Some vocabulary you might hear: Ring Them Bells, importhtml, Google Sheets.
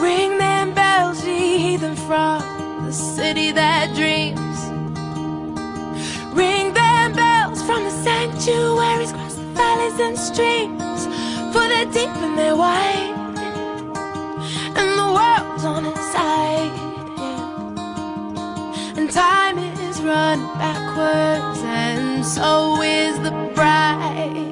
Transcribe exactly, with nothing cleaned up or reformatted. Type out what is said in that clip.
Ring them bells, ye heathen, from the city that dreams. Ring them bells from the sanctuaries, across the valleys and streams. For they're deep and they're wide, and the world's on its side, yeah. And time is running backwards, and so is the bride.